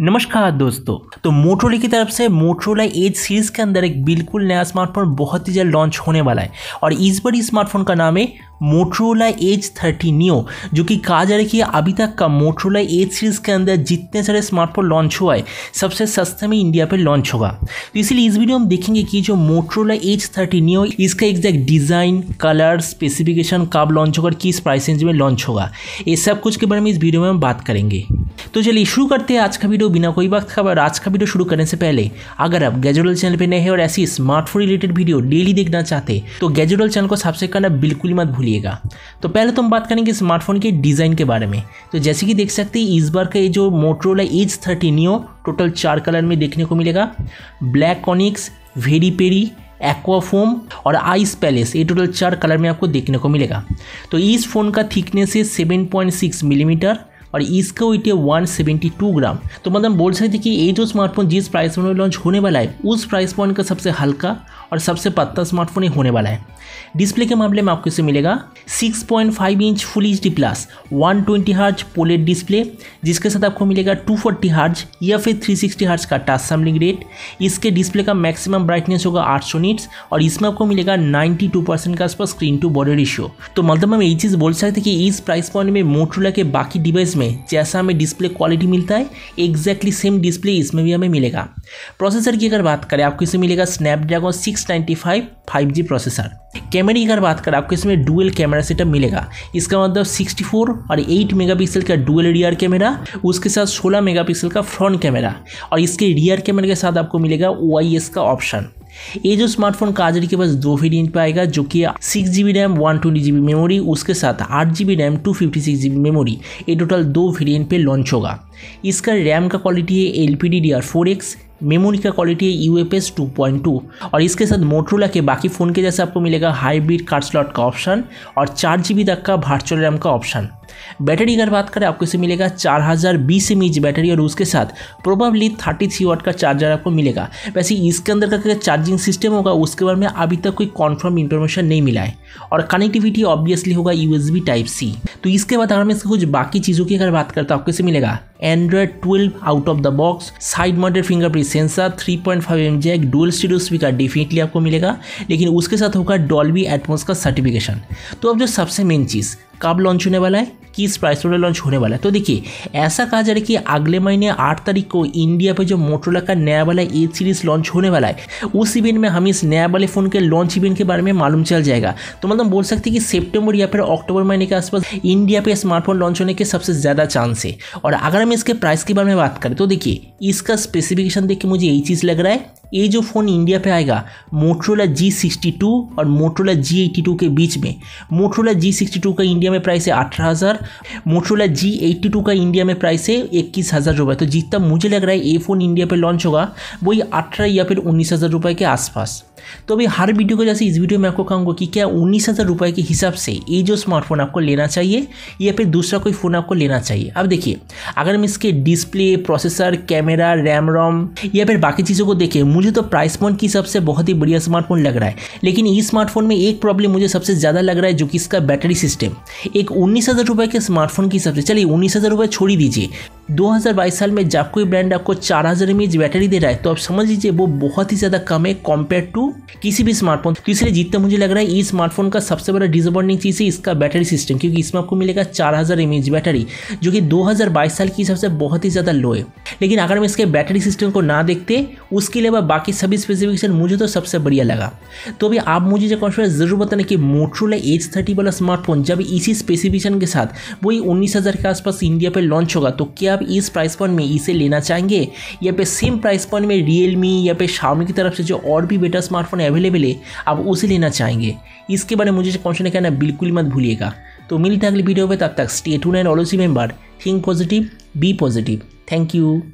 नमस्कार दोस्तों, तो मोटरोला की तरफ से मोटरोला एज सीरीज़ के अंदर एक बिल्कुल नया स्मार्टफोन बहुत ही जल्द लॉन्च होने वाला है और इस बार इस स्मार्टफोन का नाम है मोटरोला एज 30 नियो, जो कि कहा जा रहा है कि अभी तक का मोटरोला एज सीरीज़ के अंदर जितने सारे स्मार्टफोन लॉन्च हुआ है सबसे सस्ते में इंडिया पे लॉन्च होगा। तो इसीलिए इस वीडियो में देखेंगे कि जो मोटरोला एज 30 नियो इसका एग्जैक्ट डिज़ाइन, कलर, स्पेसिफिकेशन, कब लॉन्च होगा, किस प्राइस रेंज में लॉन्च होगा, ये सब कुछ के बारे में इस वीडियो में हम बात करेंगे। तो चलिए शुरू करते हैं आज का वीडियो बिना कोई वक्त खबर। आज का वीडियो शुरू करने से पहले अगर आप गैजेटल चैनल पे नए हैं और ऐसी स्मार्टफोन रिलेटेड वीडियो डेली देखना चाहते तो गैजेटल चैनल को सब्सक्राइब करना बिल्कुल ही मत भूलिएगा। तो पहले तो हम बात करेंगे स्मार्टफोन के डिज़ाइन के बारे में। तो जैसे कि देख सकते हैं इस बार का ये जो Motorola edge 30 Neo total 4 colour में देखने को मिलेगा, black onyx, very peri, aqua foam और आइस पैलेस, ये टोटल 4 कलर में आपको देखने को मिलेगा। तो इस फ़ोन का थिकनेस है 7.6 मिलीमीटर और इसका वेट है 172 ग्राम। तो मतलब बोल सकते कि ये जो स्मार्टफोन जिस प्राइस पॉइंट में लॉन्च होने वाला है उस प्राइस पॉइंट का सबसे हल्का और सबसे पतला स्मार्टफोन ही होने वाला है। डिस्प्ले के मामले में आपको इसे मिलेगा 6.5 inch full HD plus 120 hertz pOLED display, जिसके साथ आपको मिलेगा 240 हर्ट्ज या फिर 360 हर्ट्ज का टच सैंपलिंग रेट। इसके डिस्प्ले का मैक्सिमम ब्राइटनेस होगा 800 निट्स और इसमें आपको मिलेगा 92% का आसपास स्क्रीन टू बॉडी रेशियो। तो मतलब हम ये चीज़ बोल सकते कि इस प्राइस पॉइंट में मोटरोला के बाकी डिवाइस जैसा हमें डिस्प्ले क्वालिटी मिलता है एग्जैक्टली सेम डिस्प्ले इसमें भी हमें मिलेगा। प्रोसेसर की अगर बात करें आपको इसमें मिलेगा स्नैपड्रैगन 695 5G प्रोसेसर। कैमरे की अगर बात करें आपको इसमें डुअल कैमरा सेटअप मिलेगा, इसका मतलब 64 और 8 मेगापिक्सल का डुअल रियर कैमरा, उसके साथ 16 मेगापिक्सल का फ्रंट कैमरा और इसके रियर कैमरे के साथ आपको मिलेगा OIS का ऑप्शन। ये जो स्मार्टफोन काजरी के पास 2 वेरिएंट पे आएगा, जो कि 6GB रैम 128GB मेमोरी, उसके साथ 8GB रैम 256GB मेमोरी, ये टोटल 2 वेरिएंट पे लॉन्च होगा। इसका रैम का क्वालिटी है LPDDR4X, मेमोरी का क्वालिटी है UFS 2.2 और इसके साथ मोटरोला के बाकी फ़ोन के जैसे आपको मिलेगा हाइब्रिड कार्ड स्लॉट का ऑप्शन और 4GB तक का वर्चुअल रैम का ऑप्शन। बैटरी अगर बात करें आपको इसे मिलेगा 4020 mAh बैटरी और उसके साथ प्रोबेबली 33 वाट का चार्जर आपको मिलेगा। वैसे इसके अंदर का क्या चार्जिंग सिस्टम होगा उसके बारे में अभी तक कोई कॉन्फर्म इन्फॉर्मेशन नहीं मिला है और कनेक्टिविटी ऑब्वियसली होगा USB Type C। तो इसके बाद अगर मैं इसकी कुछ बाकी चीज़ों की अगर बात करता तो आपको इसे मिलेगा Android 12 out of the box, side mounted fingerprint sensor, 3.5mm jack, dual stereo speaker definitely आपको मिलेगा, लेकिन उसके साथ होगा डॉल्बी एटमॉस का सर्टिफिकेशन। तो अब जो सबसे मेन चीज़ कब लॉन्च होने वाला है, किस प्राइस में लॉन्च होने वाला है, तो देखिए ऐसा कहा जा रहा है कि अगले महीने 8 तारीख को इंडिया पे जो मोटरोला का नया वाला एज सीरीज लॉन्च होने वाला है उस इवेंट में हमें इस नया वाले फ़ोन के लॉन्च इवेंट के बारे में मालूम चल जाएगा। तो मतलब बोल सकते हैं कि सितंबर या फिर अक्टूबर महीने के आसपास इंडिया पे स्मार्टफोन लॉन्च होने के सबसे ज़्यादा चांस है। और अगर हम इसके प्राइस के बारे में बात करें तो देखिए इसका स्पेसिफिकेशन देख के मुझे यही चीज़ लग रहा है ये जो फ़ोन इंडिया पे आएगा मोटरोला G62 और मोटरोला G82 के बीच में। मोटरोला G62 का इंडिया में प्राइस है 18,000, मोटरोला G82 का इंडिया में प्राइस है 21,000 रुपये। तो जितना मुझे लग रहा है ये फ़ोन इंडिया पे लॉन्च होगा वही 18 या फिर 19,000 रुपये के आसपास। तो अभी हर वीडियो को जैसे इस वीडियो में आपको कहूँगा कि क्या 19,000 रुपये के हिसाब से ये जो स्मार्टफोन आपको लेना चाहिए या फिर दूसरा कोई फ़ोन आपको लेना चाहिए। अब देखिए अगर हम इसके display, processor, camera, RAM, ROM या फिर बाकी चीज़ों को देखें मुझे तो प्राइस पॉइंट की सबसे बहुत ही बढ़िया स्मार्टफोन लग रहा है, लेकिन इस स्मार्टफोन में एक प्रॉब्लम मुझे सबसे ज़्यादा लग रहा है जो कि इसका बैटरी सिस्टम। एक 19,000 रुपये के स्मार्टफोन की सबसे चलिए 19,000 रुपये छोड़ी दीजिए, 2022 साल में जब कोई ब्रांड आपको 4000 mAh बैटरी दे रहा है तो आप समझ लीजिए वो बहुत ही ज़्यादा कम है कम्पेयर टू किसी भी स्मार्टफोन। तो इसलिए जितना मुझे लग रहा है इस स्मार्टफोन का सबसे बड़ा डिसअपॉइंटिंग चीज़ है इसका बैटरी सिस्टम, क्योंकि इसमें आपको मिलेगा 4000 mAh बैटरी जो कि 2022 साल की हिसाब से बहुत ही ज़्यादा लो है। लेकिन अगर हम इसके बैटरी सिस्टम को ना देखते उसके अलावा बाकी सभी स्पेसिफिकेशन मुझे तो सबसे बढ़िया लगा। तो अभी आप मुझे जो कॉन्फिडेंस ज़रूर बताना कि मोटरोला एज 30 वाला स्मार्टफोन जब इसी स्पेसिफिकेशन के साथ वही 19,000 के आसपास इंडिया पर लॉन्च होगा तो क्या आप इस प्राइस पॉइंट में इसे लेना चाहेंगे या फिर सेम प्राइस पॉइंट में रियलमी या फिर शाओमी की तरफ से जो और भी बेटर स्मार्टफोन अवेलेबल है आप उसे लेना चाहेंगे, इसके बारे में मुझे क्वेश्चन करना बिल्कुल मत भूलिएगा। तो मिलते हैं अगली वीडियो में, तब तक stay tuned and always remember think positive, be positive. Thank you.